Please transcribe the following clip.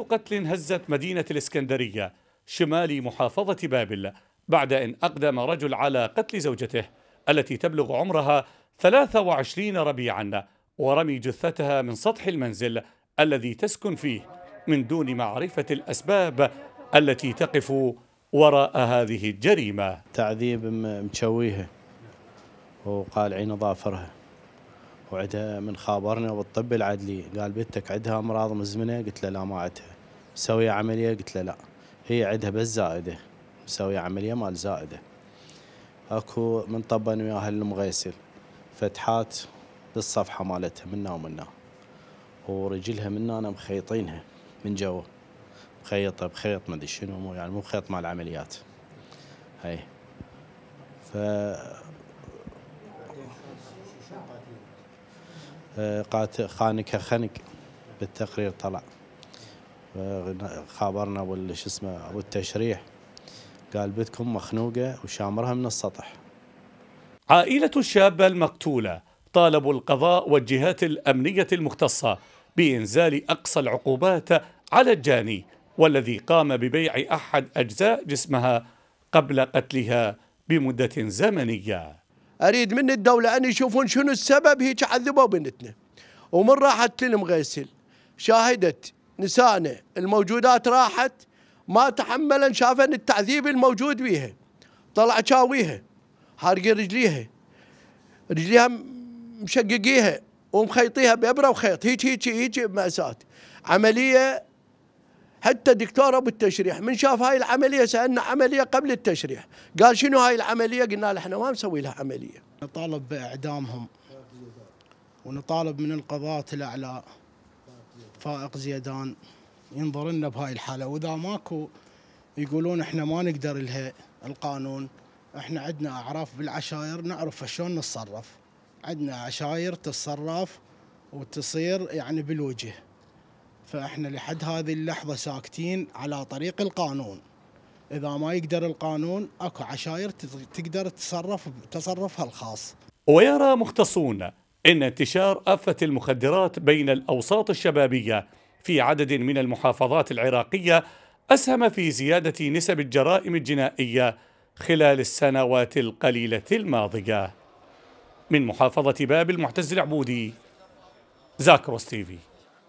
قتل هزت مدينة الإسكندرية شمال محافظة بابل بعد أن أقدم رجل على قتل زوجته التي تبلغ عمرها 23 ربيعا ورمي جثتها من سطح المنزل الذي تسكن فيه من دون معرفة الأسباب التي تقف وراء هذه الجريمة. تعذيب متشويها وقالعين ظافرها وعدها من خابرنا بالطب العدلي قال بنتك عندها امراض مزمنه، قلت له لا ما عندها، مسويه عمليه، قلت له لا، هي عندها بس زائده، مسويه عمليه مال زائده. اكو من طبن وياها المغيسل فتحات بالصفحه مالتها منا ومنا ورجلها منا انا مخيطينها من جوا، مخيطه بخيط ما ادري شنو، مو يعني مو بخيط مال عمليات. هي ف خانكها خنق بالتقرير طلع، خابرنا ابو شو اسمه ابو التشريح قال بنتكم مخنوقه وشامرها من السطح. عائلة الشابة المقتولة طالبوا القضاء والجهات الأمنية المختصة بإنزال أقصى العقوبات على الجاني والذي قام ببيع أحد أجزاء جسمها قبل قتلها بمدة زمنية. أريد من الدولة أن يشوفون شنو السبب هيك عذبوا بنتنا. ومن راحت للمغيسل شاهدت نسائنا الموجودات راحت ما تحملن، شافن التعذيب الموجود بيها، طلع شاويها، حارقين رجليها، رجليها مشققيها ومخيطيها بإبرة وخيط، هيك هيك هيك مأساة. عملية حتى دكتور ابو التشريح من شاف هاي العمليه سالنا عمليه قبل التشريح، قال شنو هاي العمليه؟ قلنا له احنا ما مسوي لها عمليه. نطالب باعدامهم ونطالب من القضاة الاعلى فائق زيدان ينظر لنا بهاي الحاله، واذا ماكو يقولون احنا ما نقدر لها القانون، احنا عندنا اعراف بالعشاير نعرف شلون نتصرف، عندنا عشاير تتصرف وتصير يعني بالوجه. فاحنا لحد هذه اللحظه ساكتين على طريق القانون، اذا ما يقدر القانون اكو عشاير تقدر تتصرف بتصرفها الخاص. ويرى مختصون ان انتشار آفة المخدرات بين الاوساط الشبابيه في عدد من المحافظات العراقيه اسهم في زياده نسب الجرائم الجنائيه خلال السنوات القليله الماضيه. من محافظه بابل، معتز العبودي، زاكروس تيفي.